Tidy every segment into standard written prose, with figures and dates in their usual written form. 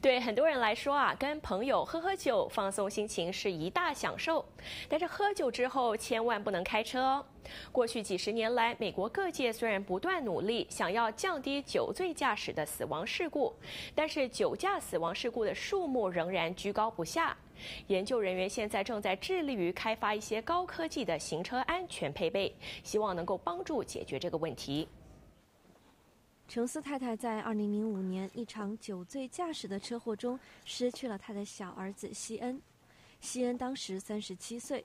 对很多人来说啊，跟朋友喝喝酒放松心情是一大享受。但是喝酒之后千万不能开车哦。过去几十年来，美国各界虽然不断努力想要降低酒醉驾驶的死亡事故，但是酒驾死亡事故的数目仍然居高不下。研究人员现在正在致力于开发一些高科技的行车安全配备，希望能够帮助解决这个问题。 程斯太太在2005年一场酒醉驾驶的车祸中失去了她的小儿子西恩。西恩当时37岁，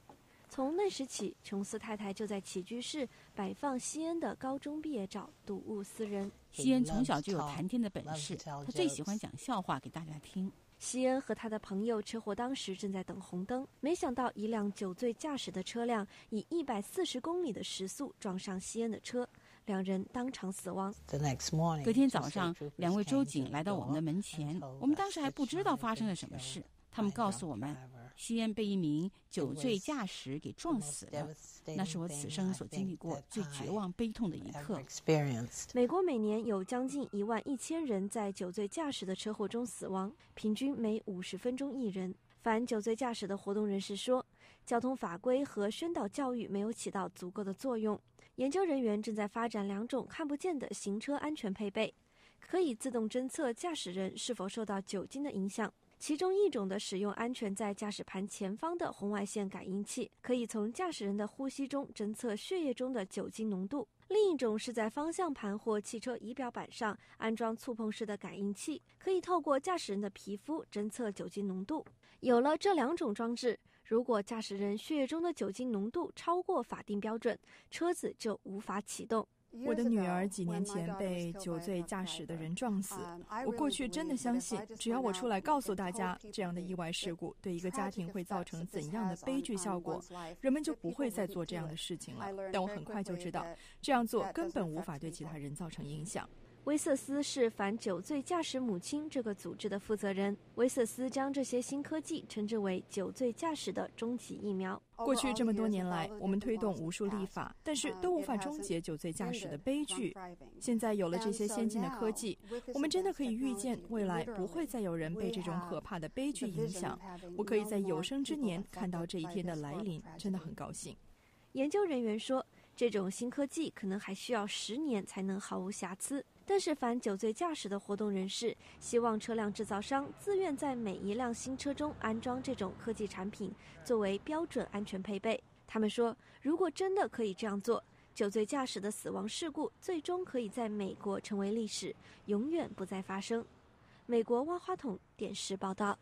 从那时起，程斯太太就在起居室摆放西恩的高中毕业照，睹物思人。西恩从小就有谈天的本事，他最喜欢讲笑话给大家听。西恩和他的朋友车祸当时正在等红灯，没想到一辆酒醉驾驶的车辆以140公里的时速撞上西恩的车。 两人当场死亡。隔天早上，两位州警来到我们的门前，我们当时还不知道发生了什么事。他们告诉我们，西恩被一名酒醉驾驶给撞死了。那是我此生所经历过最绝望悲痛的一刻。美国每年有将近11000人在酒醉驾驶的车祸中死亡，平均每50分钟一人。反酒醉驾驶的活动人士说，交通法规和宣导教育没有起到足够的作用。 研究人员正在发展两种看不见的行车安全配备，可以自动侦测驾驶人是否受到酒精的影响。其中一种的使用安全在驾驶盘前方的红外线感应器，可以从驾驶人的呼吸中侦测血液中的酒精浓度；另一种是在方向盘或汽车仪表板上安装触碰式的感应器，可以透过驾驶人的皮肤侦测酒精浓度。有了这两种装置。 如果驾驶人血液中的酒精浓度超过法定标准，车子就无法启动。我的女儿几年前被酒醉驾驶的人撞死，我过去真的相信，只要我出来告诉大家，这样的意外事故对一个家庭会造成怎样的悲剧效果，人们就不会再做这样的事情了。但我很快就知道，这样做根本无法对其他人造成影响。 威瑟斯是反酒醉驾驶母亲这个组织的负责人。威瑟斯将这些新科技称之为酒醉驾驶的终极疫苗。过去这么多年来，我们推动无数立法，但是都无法终结酒醉驾驶的悲剧。现在有了这些先进的科技，我们真的可以预见未来不会再有人被这种可怕的悲剧影响。我可以在有生之年看到这一天的来临，真的很高兴。研究人员说，这种新科技可能还需要10年才能毫无瑕疵。 但是反酒醉驾驶的活动人士希望车辆制造商自愿在每一辆新车中安装这种科技产品，作为标准安全配备。他们说，如果真的可以这样做，酒醉驾驶的死亡事故最终可以在美国成为历史，永远不再发生。美国万花筒电视报道。